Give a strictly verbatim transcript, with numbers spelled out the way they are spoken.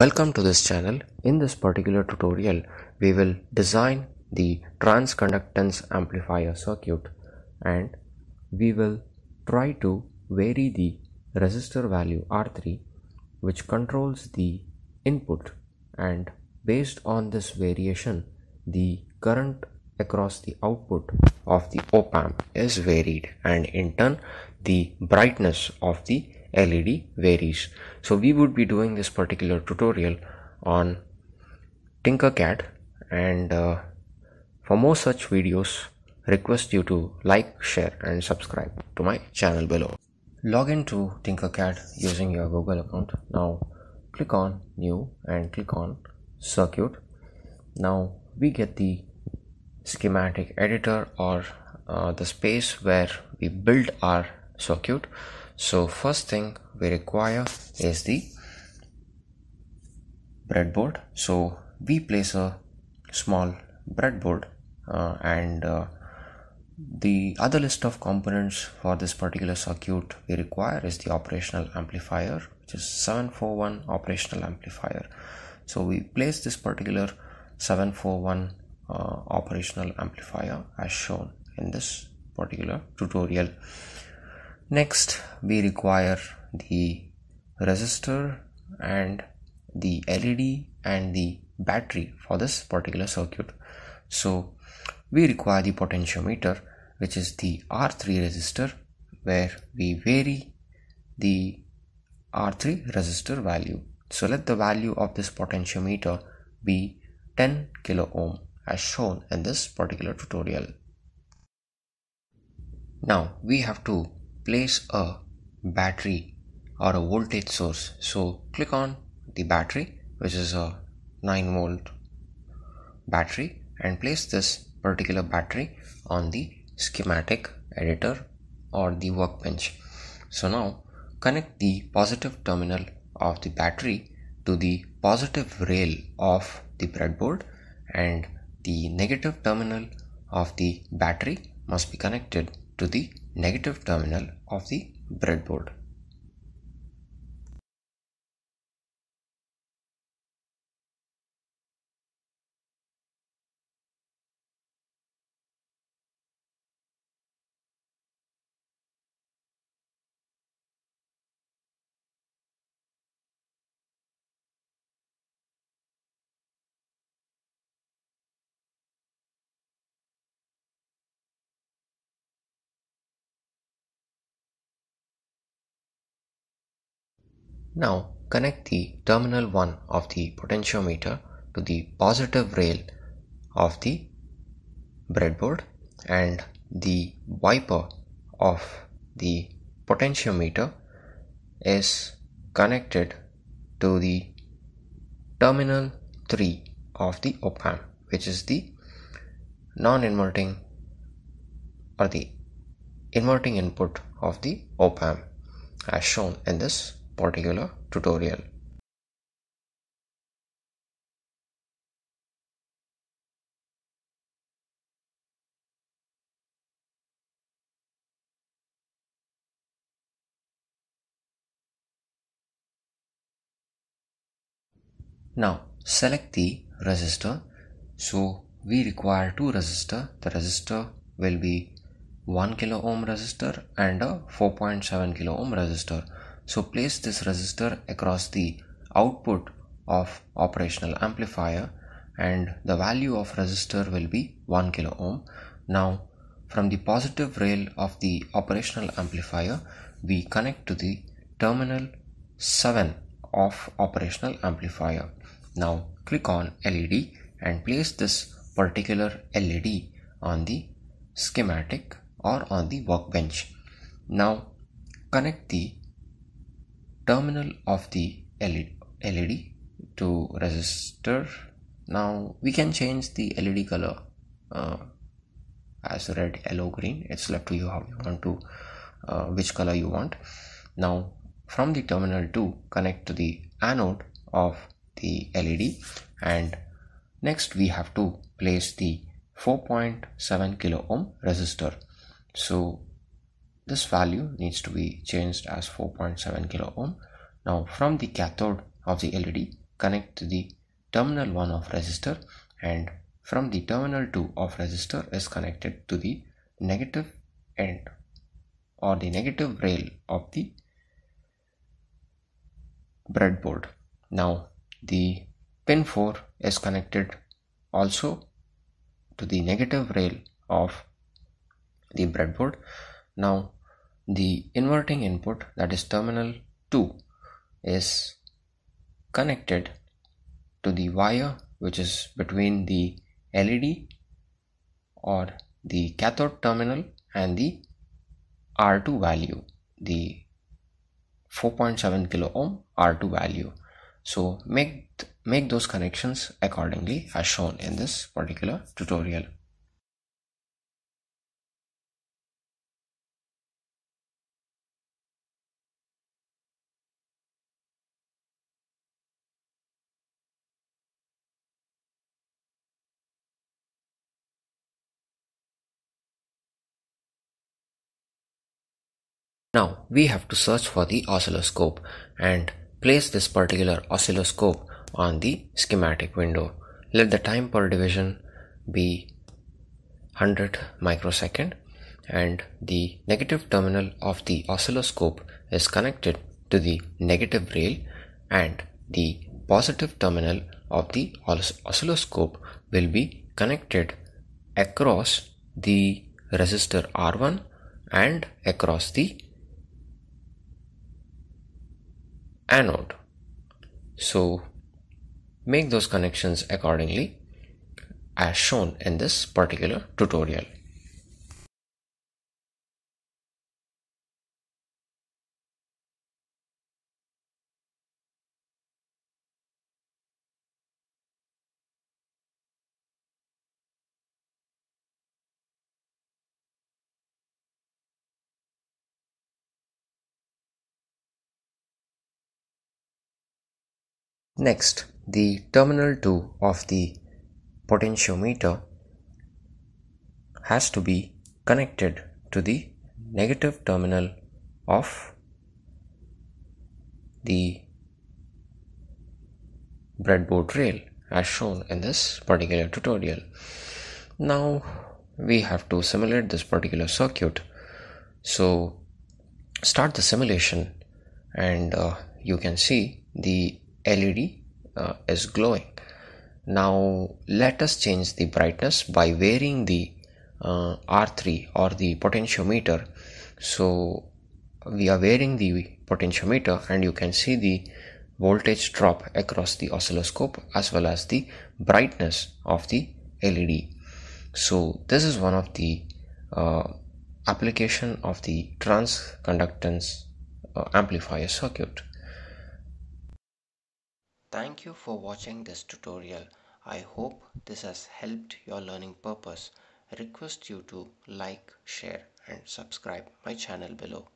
Welcome to this channel. In this particular tutorial, we will design the transconductance amplifier circuit, and we will try to vary the resistor value R three, which controls the input, and based on this variation, the current across the output of the op-amp is varied, and in turn the brightness of the L E D varies. So we would be doing this particular tutorial on Tinkercad, and uh, for more such videos, request you to like, share and subscribe to my channel below. Log into Tinkercad using your Google account. Now click on new and click on circuit. Now we get the schematic editor, or uh, the space where we build our circuit. So first thing we require is the breadboard. So we place a small breadboard, uh, and uh, the other list of components for this particular circuit we require is the operational amplifier, which is seven four one operational amplifier. So we place this particular seven four one uh, operational amplifier as shown in this particular tutorial. Next, we require the resistor and the L E D and the battery for this particular circuit. So we require the potentiometer, which is the R three resistor, where we vary the R three resistor value. So let the value of this potentiometer be ten kilo ohm as shown in this particular tutorial. Now we have to place a battery or a voltage source. So click on the battery, which is a nine volt battery, and place this particular battery on the schematic editor or the workbench. So now connect the positive terminal of the battery to the positive rail of the breadboard, and the negative terminal of the battery must be connected to the negative terminal of the breadboard. Now connect the terminal one of the potentiometer to the positive rail of the breadboard, and the wiper of the potentiometer is connected to the terminal three of the op-amp, which is the non-inverting or the inverting input of the op-amp as shown in this particular tutorial. Now select the resistor. So we require two resistors. The resistor will be one kilo ohm resistor and a four point seven kilo ohm resistor. So place this resistor across the output of operational amplifier, and the value of resistor will be one kilo ohm. Now from the positive rail of the operational amplifier, we connect to the terminal seven of operational amplifier. Now click on L E D and place this particular L E D on the schematic or on the workbench. Now connect the terminal of the L E D to resistor. Now we can change the L E D color uh, as red, yellow, green. It's left to you how you want to, uh, which color you want. Now from the terminal two, connect to the anode of the L E D, and next we have to place the four point seven kilo ohm resistor. So this value needs to be changed as four point seven kilo ohm. Now from the cathode of the L E D, connect to the terminal one of resistor, and from the terminal two of resistor is connected to the negative end or the negative rail of the breadboard. Now the pin four is connected also to the negative rail of the breadboard. Now the inverting input, that is terminal two, is connected to the wire which is between the L E D or the cathode terminal and the R two value, the four point seven kilo ohm R two value. So make th make those connections accordingly as shown in this particular tutorial. Now we have to search for the oscilloscope and place this particular oscilloscope on the schematic window. Let the time per division be one hundred microseconds, and the negative terminal of the oscilloscope is connected to the negative rail, and the positive terminal of the oscilloscope will be connected across the resistor R one and across the anode. So make those connections accordingly as shown in this particular tutorial. Next, the terminal two of the potentiometer has to be connected to the negative terminal of the breadboard rail as shown in this particular tutorial. Now we have to simulate this particular circuit. So start the simulation, and uh, you can see the L E D uh, is glowing. Now let us change the brightness by varying the uh, R three or the potentiometer. So we are varying the potentiometer, and you can see the voltage drop across the oscilloscope as well as the brightness of the L E D. So this is one of the uh, application of the transconductance uh, amplifier circuit. Thank you for watching this tutorial. I hope this has helped your learning purpose. I request you to like, share and subscribe my channel below.